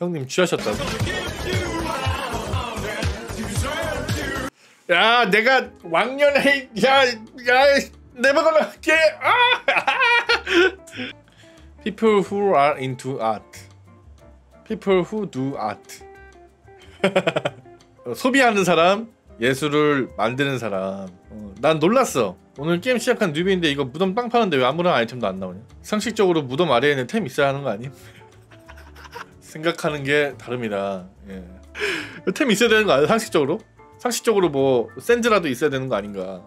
형님 취하셨다고. 야, 내가 왕년에 내 먹으러 할게. People who are into art. People who do art. 소비하는 사람, 예술을 만드는 사람. 난 놀랐어. 오늘 게임 시작한 뉴비인데 이거 무덤 빵 파는데 왜 아무런 아이템도 안 나오냐? 상식적으로 무덤 아래에는 템 있어야 하는 거 아님? 생각하는 게 다릅니다. 예. 템 있어야 되는 거 아니야? 상식적으로? 상식적으로 뭐 샌드라도 있어야 되는 거 아닌가?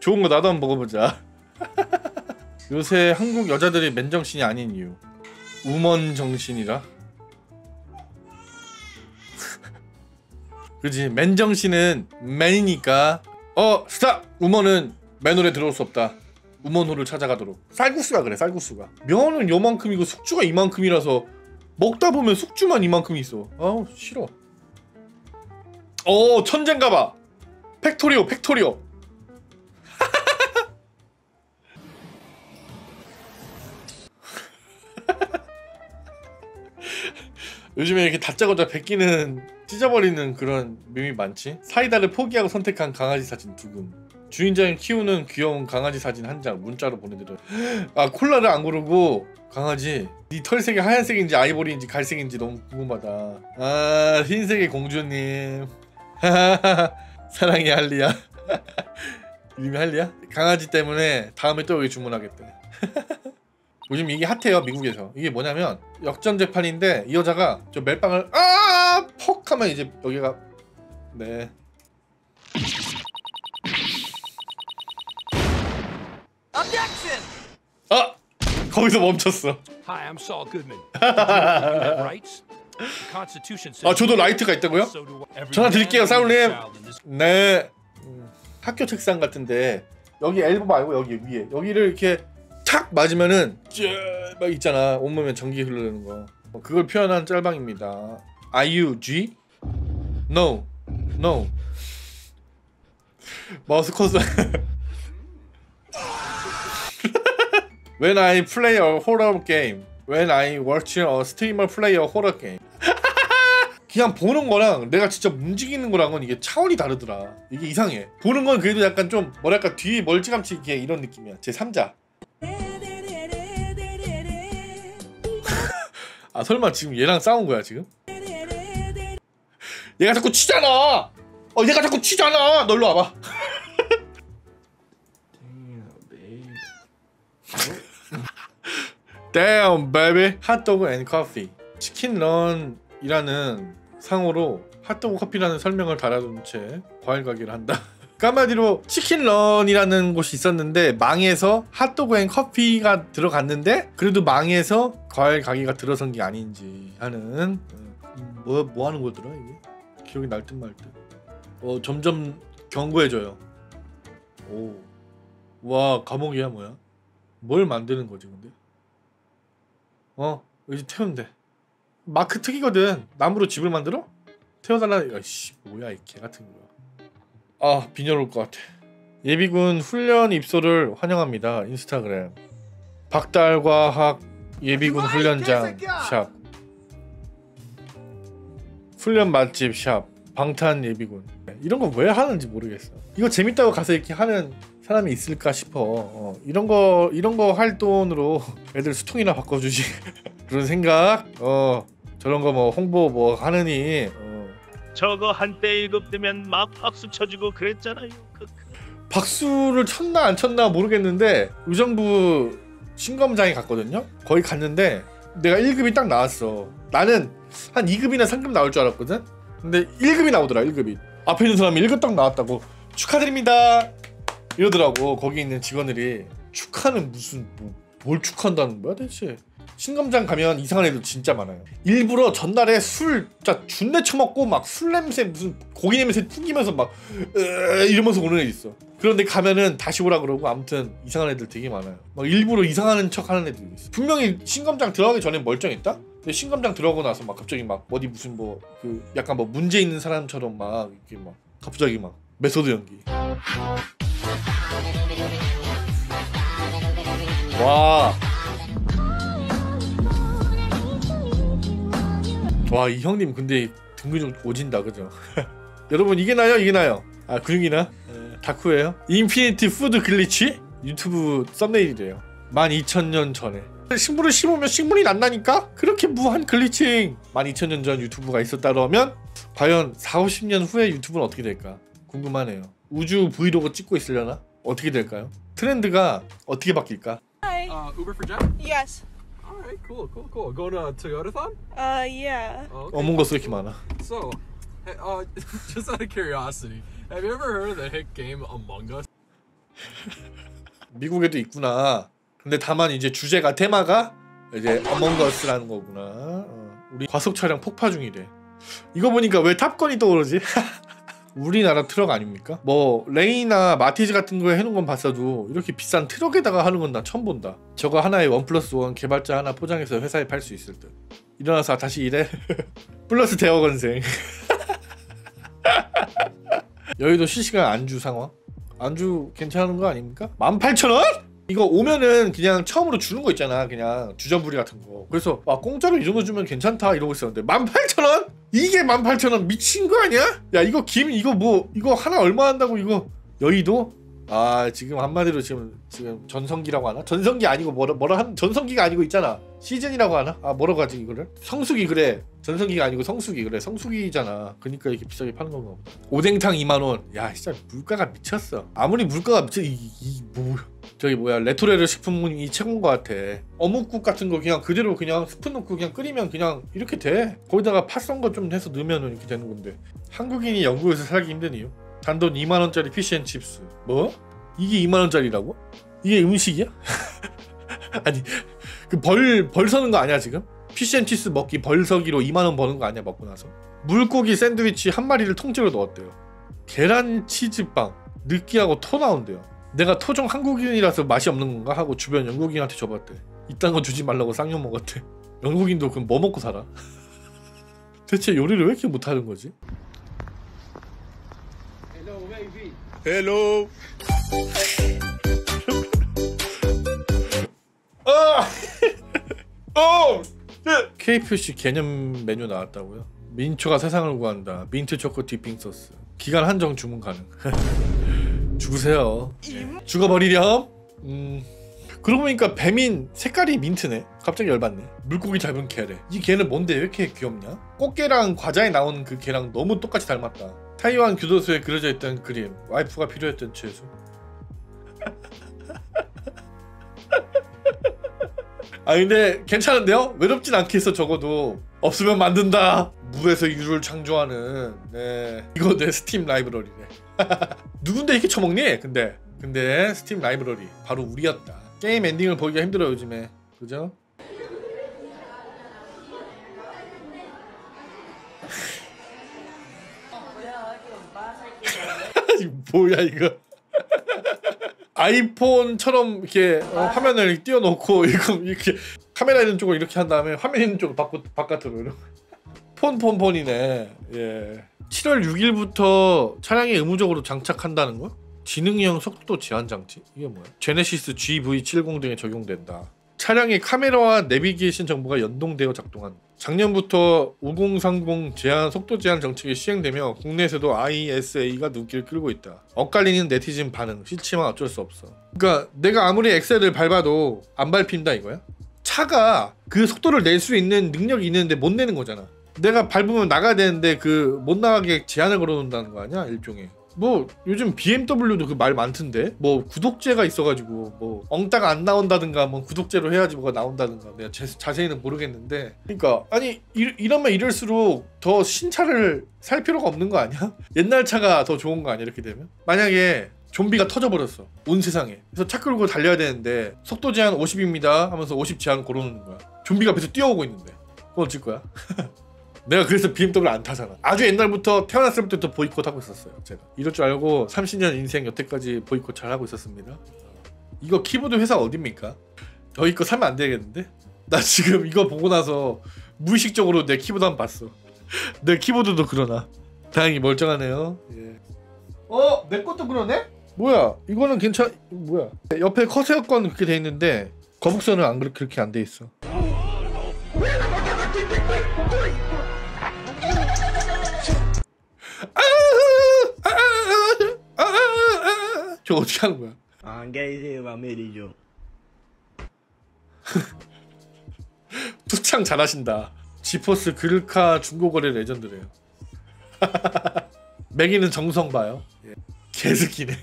좋은 거 나도 한번 먹어보자. 요새 한국 여자들이 맨정신이 아닌 이유. 우먼 정신이라. 그지? 맨정신은 맨이니까. 스탑! 우먼은 맨홀에 들어올 수 없다. 우먼홀을 찾아가도록. 쌀국수가 그래, 쌀국수가. 면은 요만큼이고 숙주가 이만큼이라서 먹다 보면 숙주만 이만큼 있어. 아우 싫어. 천잰가봐. 팩토리오, 팩토리오. 요즘에 이렇게 다짜고짜 베끼는, 찢어버리는 그런 밈이 많지? 사이다를 포기하고 선택한 강아지 사진 2금, 주인장이 키우는 귀여운 강아지 사진 1장 문자로 보내드려. 아, 콜라를 안 고르고 강아지 니 털색이 하얀색인지 아이보리인지 갈색인지 너무 궁금하다. 아, 흰색의 공주님. 사랑해 할리야. 이름이 할리야? 강아지 때문에 다음에 또 여기 주문하겠대. 요즘 이게 핫해요, 미국에서. 이게 뭐냐면 역전재판인데 이 여자가 저 멜빵을 퍽 하면 이제 여기가 네. 거기서 멈췄어. Hi, I'm Saul Goodman. 저도 라이트가 있다고요? 전화 드릴게요, 사울님. 네. 학교 책상 같은데 여기 엘보 말고 여기 위에 여기를 이렇게 착 맞으면은 막 있잖아, 온몸에 전기 흐르는 거. 그걸 표현한 짤방입니다. Are you G? No, no. 마우스 콘솔. When I play a horror game, when I watch a streamer play a horror game. 그냥 보는 거랑 내가 진짜 움직이는 거랑은 이게 차원이 다르더라. 이게 이상해. 보는 건 그래도 약간 좀 뭐랄까 뒤 멀찌감치 이게 이런 느낌이야. 제 3자. 아, 설마 지금 얘랑 싸운 거야 지금? 얘가 자꾸 치잖아. 얘가 자꾸 치잖아. 너 일로 와봐. Damn baby. 핫도그 앤 커피. 치킨런이라는 상호로 핫도그 커피라는 설명을 달아둔 채 과일 가게를 한다. 한마디로 치킨런이라는 곳이 있었는데 망해서 핫도그 앤 커피가 들어갔는데 그래도 망해서 과일 가게가 들어선 게 아닌지 하는. 뭐 하는 거더라 이게? 기억이 날 듯 말 듯. 점점 견고해져요. 오, 와, 감옥이야 뭐야? 뭘 만드는 거지 근데? 이제 태운대. 마크 특이거든. 나무로 집을 만들어? 태워달라. 야씨, 뭐야 이 개 같은 거. 아, 빈혈 올 것 같아. 예비군 훈련 입소를 환영합니다. 인스타그램. 박달과학 예비군 훈련장 샵. 훈련 맛집 샵. 방탄 예비군. 이런 거 왜 하는지 모르겠어. 이거 재밌다고 가서 이렇게 하는 사람이 있을까 싶어. 이런 거 할 돈으로 애들 수통이나 바꿔주지. 그런 생각. 저런 거 뭐 홍보 뭐 하느니. 저거 한때 1급 되면 막 박수 쳐주고 그랬잖아요. 박수를 쳤나 안 쳤나 모르겠는데 의정부 신검장에 갔거든요. 거기 갔는데 내가 1급이 딱 나왔어. 나는 한 2급이나 3급 나올 줄 알았거든. 근데 1급이 나오더라. 1급이. 앞에 있는 사람이 1급 딱 나왔다고 축하드립니다 이러더라고. 거기 있는 직원들이. 축하는 무슨 뭘 축하한다는 거야 대체. 신검장 가면 이상한 애들 진짜 많아요. 일부러 전날에 술 진짜 준내 처먹고 막 술 냄새 무슨 고기 냄새 풍기면서 막 이러면서 오는 애 있어. 그런데 가면은 다시 오라 그러고. 아무튼 이상한 애들 되게 많아요. 막 일부러 이상한 척 하는 애들 있어. 분명히 신검장 들어가기 전에 멀쩡했다? 근데 신검장 들어가고 나서 막 갑자기 막 어디 무슨 뭐 그 약간 뭐 문제 있는 사람처럼 막 이렇게 막 갑자기 막 메소드 연기. 와, 이 형님 근데 등근육 오진다, 그죠? 여러분 이게 나요? 이게 나요? 아, 근육이나? 다쿠예요? 인피니티 푸드 글리치? 유튜브 썸네일이래요. 12,000년 전에 식물을 심으면 식물이 난다니까? 그렇게 무한 글리칭! 12,000년 전 유튜브가 있었다면 과연 40-50년 후에 유튜브는 어떻게 될까? 궁금하네요. 우주 브이로그 찍고 있으려나? 어떻게 될까요? 트렌드가 어떻게 바뀔까? Hi. Uber for Jen? Yes. Alright, cool. Going to Toyotathon? Yeah. Oh, okay. 어몽거스 이렇게 많아. So, just out of curiosity, have you ever heard of the hit game Among Us? 미국에도 있구나. 근데 다만 이제 주제가 테마가 이제 어몽거스라는 거구나. 우리 과속 차량 폭파 중이래. 이거 보니까 왜 탑건이 떠오르지? 우리나라 트럭 아닙니까? 뭐 레이나 마티즈 같은 거에 해놓은 건 봤어도 이렇게 비싼 트럭에다가 하는 건 나 처음 본다. 저거 하나에 1+1 개발자 하나 포장해서 회사에 팔 수 있을 듯. 일어나서 다시 일해. 플러스 대학원생. 여의도 실시간 안주 상황. 안주 괜찮은 거 아닙니까? 18,000원? 이거 오면은 그냥 처음으로 주는 거 있잖아, 그냥 주전부리 같은 거. 그래서 와, 공짜로 이 정도 주면 괜찮다 이러고 있었는데 18,000원? 이게 18,000원 미친 거 아니야? 야, 이거 김 이거 뭐 이거 하나 얼마 한다고 이거. 여의도? 아, 지금 한마디로 지금 전성기라고 하나? 전성기 아니고 뭐라 한 전성기가 아니고 있잖아. 시즌이라고 하나? 아, 뭐라고 하지 이거를? 성수기. 그래, 전성기가 아니고 성수기. 그래, 성수기잖아. 그니까 이렇게 비싸게 파는 건가 보다. 오뎅탕 20,000원. 야, 진짜 물가가 미쳤어. 아무리 물가가 미쳐 이 뭐야? 저기 뭐야, 레토레르 식품이 최고인 것 같아. 어묵국 같은 거 그냥 그대로 그냥 스푼 넣고 그냥 끓이면 그냥 이렇게 돼. 거기다가 팥 썬 거 좀 해서 넣으면 이렇게 되는 건데. 한국인이 영국에서 살기 힘든 이유. 단돈 20,000원짜리 피시앤칩스. 뭐? 이게 20,000원짜리라고? 이게 음식이야? 아니, 그 벌 서는 거 아니야 지금? 피시앤칩스 먹기 벌서기로 20,000원 버는 거 아니야 먹고 나서? 물고기 샌드위치 한 마리를 통째로 넣었대요. 계란 치즈빵 느끼하고 토 나온대요. 내가 토종 한국인이라서 맛이 없는 건가 하고 주변 영국인한테 줘봤대. 이딴 거 주지 말라고 쌍욕 먹었대. 영국인도 그럼 뭐 먹고 살아? 대체 요리를 왜 이렇게 못하는 거지? Hello, baby. Hello. KFC 개념 메뉴 나왔다고요? 민초가 세상을 구한다. 민트 초코 디핑 소스. 기간 한정 주문 가능. 죽으세요. 죽어버리렴. 그러고 보니까 뱀인 색깔이 민트네. 갑자기 열받네. 물고기 잡은 개래. 이 개는 뭔데 왜 이렇게 귀엽냐? 꽃게랑 과자에 나오는 그 개랑 너무 똑같이 닮았다. 타이완 교도소에 그려져 있던 그림. 와이프가 필요했던 죄수. 아, 근데 괜찮은데요? 외롭진 않겠어. 적어도 없으면 만든다. 무에서 유를 창조하는. 네, 이거 내 스팀 라이브러리네. 누군데 이렇게 처먹니? 근데 스팀 라이브러리 바로 우리였다. 게임 엔딩을 보기가 힘들어요 요즘에, 그죠? 뭐야 이거. 아이폰처럼 이렇게 화면을 띄워놓고 이렇게 카메라 있는 쪽을 이렇게 한 다음에 화면 있는 쪽을 바깥으로 이러고. 폰이네. 예. 7월 6일부터 차량에 의무적으로 장착한다는 거? 지능형 속도 제한 장치? 이게 뭐야? 제네시스 GV70 등에 적용된다. 차량의 카메라와 내비게이션 정보가 연동되어 작동한다. 작년부터 5030 속도 제한 정책이 시행되며 국내에서도 ISA가 눈길을 끌고 있다. 엇갈리는 네티즌 반응. 싫지만 어쩔 수 없어. 그러니까 내가 아무리 엑셀을 밟아도 안 밟힌다 이거야? 차가 그 속도를 낼 수 있는 능력이 있는데 못 내는 거잖아. 내가 밟으면 나가야 되는데 그 못 나가게 제한을 걸어놓는다는 거 아니야 일종의. 뭐 요즘 BMW도 그 말 많던데, 뭐 구독제가 있어가지고 뭐 엉따가 안 나온다든가 뭐 구독제로 해야지 뭐가 나온다든가. 내가 자세히는 모르겠는데. 그러니까 아니 이러면 이럴수록 더 신차를 살 필요가 없는 거 아니야? 옛날 차가 더 좋은 거 아니야 이렇게 되면? 만약에 좀비가 터져버렸어 온 세상에. 그래서 차 끌고 달려야 되는데 속도 제한 50입니다 하면서 50 제한 걸어놓는 거야. 좀비가 앞에서 뛰어오고 있는데 그건 어쩔 거야? 내가 그래서 BMW 안 타잖아. 아주 옛날부터, 태어났을 때부터 보이콧 하고 있었어요 제가. 이럴 줄 알고 30년 인생 여태까지 보이콧 잘 하고 있었습니다. 이거 키보드 회사 어딥니까? 저희 거 사면 안 되겠는데? 나 지금 이거 보고 나서 무의식적으로 내 키보드 한번 봤어. 내 키보드도 그러나. 다행히 멀쩡하네요. 예. 어? 내 것도 그러네? 뭐야 이거는 괜찮... 뭐야 옆에 커세어 건 그렇게 돼 있는데 거북선은 안 그렇게 안 돼 있어. 저거 어떻게 하는 거야? 안 계세요, 마메리죠. 투창 잘하신다. 지포스 그릴카 중고거래 레전드래요. 맥이는 정성 봐요. 개스키네.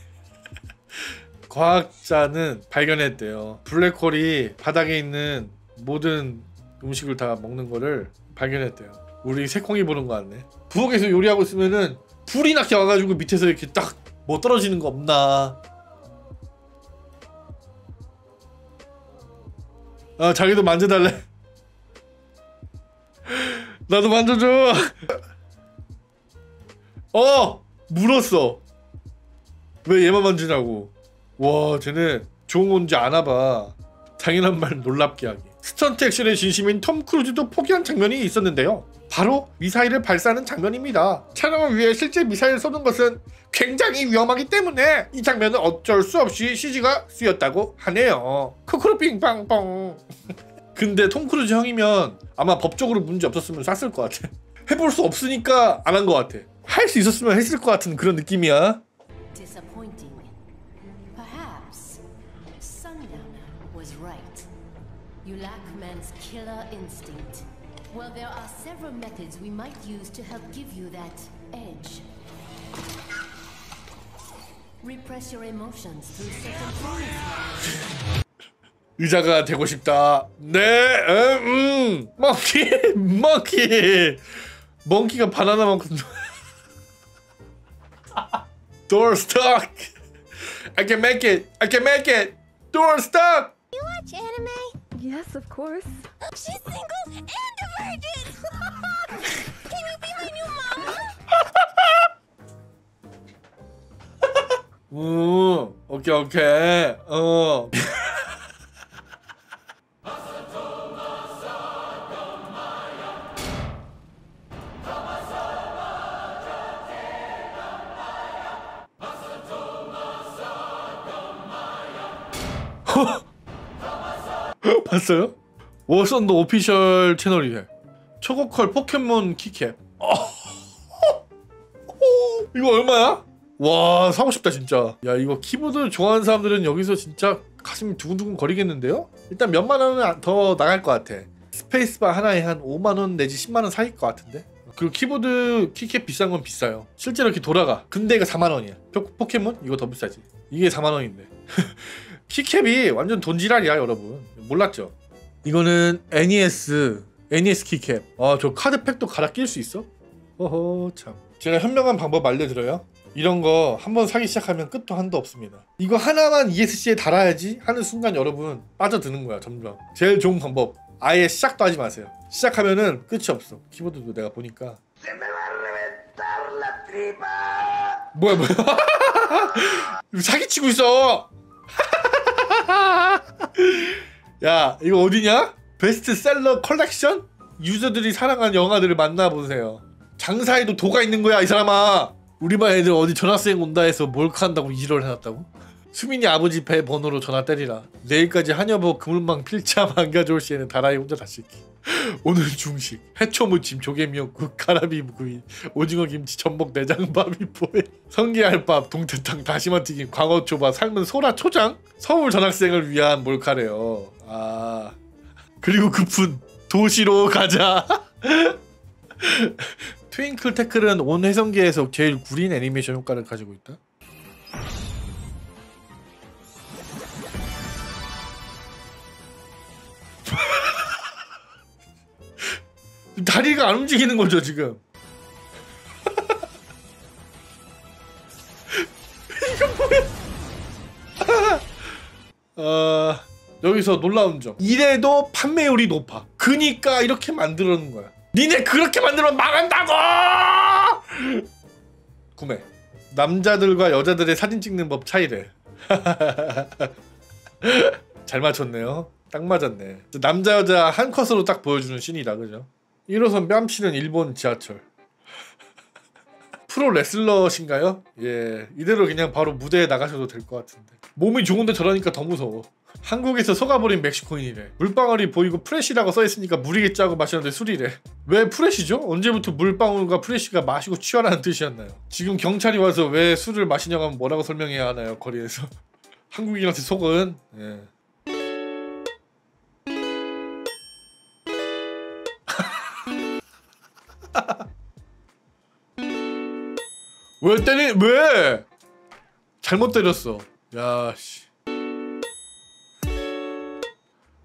과학자는 발견했대요. 블랙홀이 바닥에 있는 모든 음식을 다 먹는 거를 발견했대요. 우리 새콩이 보는 거 같네. 부엌에서 요리하고 있으면은 불이 나게 와가지고 밑에서 이렇게 딱 뭐 떨어지는 거 없나. 아, 자기도 만져달래. 나도 만져줘. 물었어. 왜 얘만 만지냐고. 와, 쟤네 좋은 건지 아나봐. 당연한 말 놀랍게 하기. 스턴트 액션의 진심인 톰 크루즈도 포기한 장면이 있었는데요. 바로 미사일을 발사하는 장면입니다. 촬영을 위해 실제 미사일을 쏘는 것은 굉장히 위험하기 때문에 이 장면은 어쩔 수 없이 CG가 쓰였다고 하네요. 크크루빙빵빵. 근데 톰 크루즈 형이면 아마 법적으로 문제 없었으면 쐈을 것 같아. 해볼 수 없으니까 안 한 것 같아. 할 수 있었으면 했을 것 같은 그런 느낌이야. You lack man's killer instinct. Well, there are several methods we might use to help give you that edge. Repress your emotions through circumstances. 의자가 되고 싶다. 네, monkey. monkey가 바나나만큼. Door stuck. I can make it. Door stuck. You watch anime? Yes, of course. She's single and a virgin. Can you be my new mom? Okay. 봤어요? 워썬더 오피셜 채널이래. 초코컬 포켓몬 키캡. 이거 얼마야? 와, 사고 싶다 진짜. 야, 이거 키보드 좋아하는 사람들은 여기서 진짜 가슴이 두근두근 거리겠는데요? 일단 몇만 원은 더 나갈 것 같아. 스페이스바 하나에 한 5만원 내지 10만원 사일 것 같은데? 그리고 키보드 키캡 비싼 건 비싸요. 실제로 이렇게 돌아가. 근데 이거 4만원이야 포켓몬? 이거 더 비싸지. 이게 4만원인데 키캡이 완전 돈지랄이야 여러분. 몰랐죠? 이거는 NES 키캡. 아, 저 카드팩도 갈아 낄 수 있어? 어허 참. 제가 현명한 방법 알려드려요. 이런 거 한번 사기 시작하면 끝도 한도 없습니다. 이거 하나만 ESC에 달아야지 하는 순간 여러분 빠져드는 거야 점점. 제일 좋은 방법, 아예 시작도 하지 마세요. 시작하면은 끝이 없어. 키보드도 내가 보니까 뭐야 사기치고 있어. 야, 이거 어디냐? 베스트셀러 컬렉션? 유저들이 사랑하는 영화들을 만나보세요. 장사에도 도가 있는 거야 이 사람아. 우리만 애들 어디 전화생 온다 해서 몰카한다고 일을 해놨다고? 수민이 아버지 배 번호로 전화 때리라. 내일까지 한여보 그물망 필참 안 가져올 시에는 다라이 혼자 다시키. 오늘 중식 해초무침 조개미역국 가라비구이 오징어김치 전복 내장밥이포에 성게알밥 동태탕 다시마튀김 광어초밥 삶은 소라 초장. 서울 전학생을 위한 몰카래요. 아, 그리고 급훈 도시로 가자. 트윙클 태클은 온 해성계에서 제일 구린 애니메이션 효과를 가지고 있다. 다리가 안 움직이는 거죠 지금. 이거 뭐야? 여기서 놀라운 점, 이래도 판매율이 높아. 그니까 이렇게 만들어놓은 거야. 니네 그렇게 만들면 망한다고! 구매. 남자들과 여자들의 사진 찍는 법 차이래. 잘 맞췄네요. 딱 맞았네. 남자 여자 한 컷으로 딱 보여주는 씬이다 그죠? 1호선 뺨치는 일본 지하철. 프로 레슬러신가요? 예, 이대로 그냥 바로 무대에 나가셔도 될 것 같은데 몸이 좋은데 저러니까 더 무서워. 한국에서 속아버린 멕시코인이래. 물방울이 보이고 프레시라고 써있으니까 물이겠지 하고 마셨는데 술이래. 왜 프레시죠? 언제부터 물방울과 프레시가 마시고 취하라는 뜻이었나요? 지금 경찰이 와서 왜 술을 마시냐고 하면 뭐라고 설명해야 하나요? 거리에서 한국인한테 속은? 예. 왜 때리.. 왜! 잘못 때렸어. 야씨.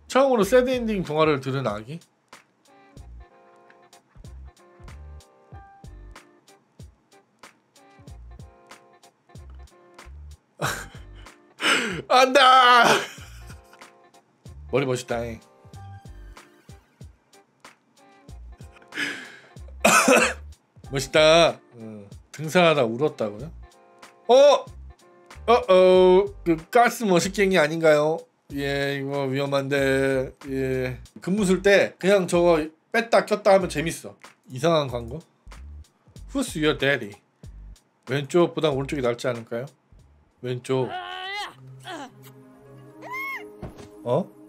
처음으로 새드엔딩 동화를 들은 아기? 안다! 머리 멋있다잉. 멋있다. 등산하다 울었다고요? 그 가스 머시갱이 아닌가요? 예, 이거 위험한데. 예, 근무 쓸 때 그냥 저거 뺐다 켰다 하면 재밌어. 이상한 광고? Who's your daddy? 왼쪽보다 오른쪽이 낫지 않을까요? 왼쪽. 어?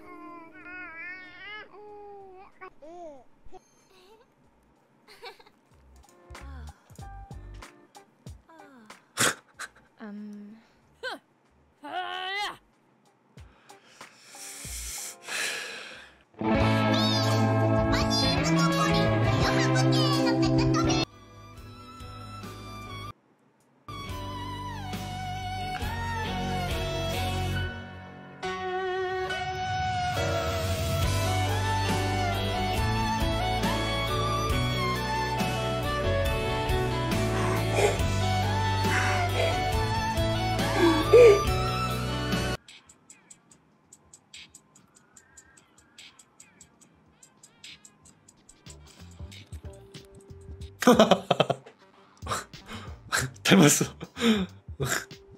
닮았어.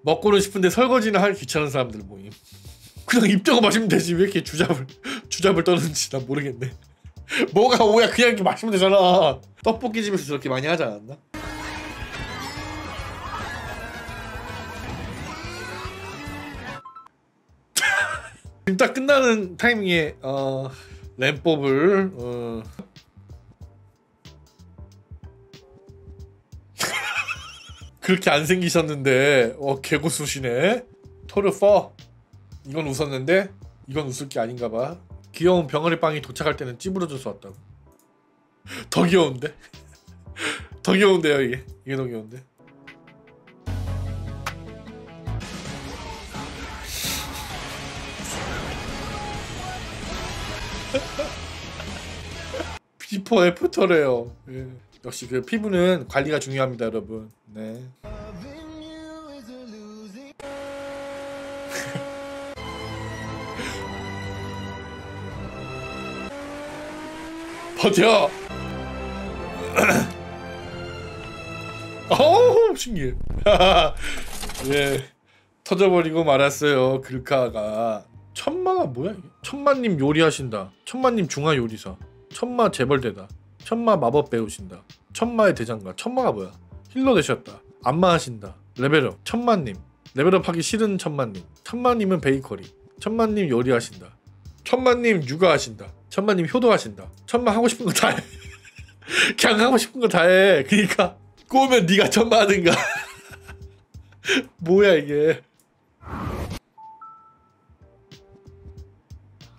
먹고는 싶은데 설거지는 하기 귀찮은 사람들 모임. 그냥 입대고 마시면 되지 왜 이렇게 주잡을 떠는지 난 모르겠네. 뭐가 오야. 그냥 이렇게 마시면 되잖아. 떡볶이집에서 저렇게 많이 하지 않았나? 지금 딱 끝나는 타이밍에 램법을 그렇게 안 생기셨는데 개고수시네. 토르퍼. 이건 웃었는데 이건 웃을 게 아닌가봐. 귀여운 병아리 빵이 도착할 때는 찌부러져서 왔다고. 더 귀여운데? 더 귀여운데요 이게. 이게 더 귀여운데? 비포 애프터래요. 예. 역시 그 피부는 관리가 중요합니다, 여러분. 네. 버텨. 어우 신기해. 예. 터져버리고 말았어요, 글카가. 천마가 뭐야 이게? 천마님 요리하신다. 천마님 중화 요리사. 천마 재벌대다. 천마 마법 배우신다. 천마의 대장가. 천마가 뭐야? 힐러 되셨다. 안마하신다. 레벨업. 천마님. 레벨업하기 싫은 천마님. 천마님은 베이커리. 천마님 요리하신다. 천마님 육아하신다. 천마님 효도하신다. 천마 하고 싶은 거 다 해. 그냥 하고 싶은 거 다 해. 그러니까 꼬우면 네가 천마 하든가. 뭐야 이게.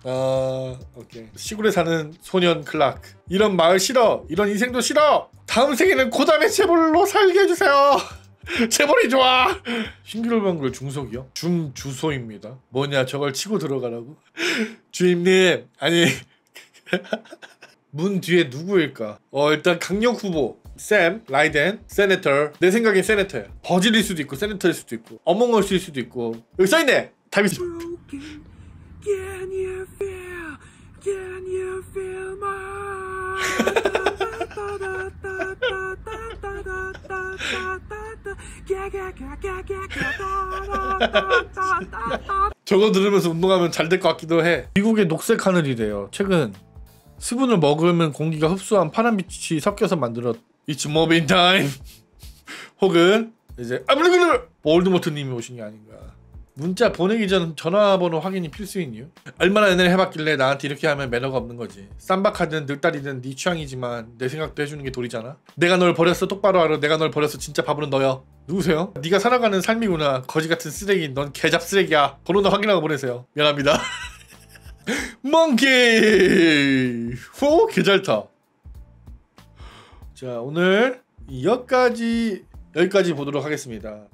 아, 오케이. 시골에 사는 소년 클락. 이런 마을 싫어. 이런 인생도 싫어. 다음 생에는 고담의 재벌로 살게 해주세요. 재벌이 좋아. 싱글벙글 중속이요? 줌주소입니다. 뭐냐 저걸 치고 들어가라고? 주임님 아니 문 뒤에 누구일까? 일단 강력 후보 샘, 라이덴, 세네터. 내 생각엔 세네터야. 버질일 수도 있고 세네터일 수도 있고 어몽어스일 수도 있고. 여기 써있네. 답이 Can you feel? Can you feel my? 저거 들으면서 운동하면 잘 될 것 같기도 해. 미국의 녹색 하늘이래요. 최근 수분을 먹으면 공기가 흡수한 파란빛이 섞여서 만들었. It's mobbing time. 혹은 이제 아블리글 볼드모트님이 오신 게 아닌가. 문자 보내기 전 전화번호 확인이 필수인 이유? 얼마나 연애를 해봤길래 나한테 이렇게 하면 매너가 없는 거지. 쌈박하든 늑다리든 네 취향이지만 내 생각도 해주는 게 도리잖아. 내가 널 버렸어 똑바로 알아. 내가 널 버렸어 진짜 바보는 너야. 누구세요? 네가 살아가는 삶이구나. 거지같은 쓰레기. 넌 개잡 쓰레기야. 번호나 확인하고 보내세요. 미안합니다. 멍키! 오, 개 잘 타. 자, 오늘 여기까지 보도록 하겠습니다.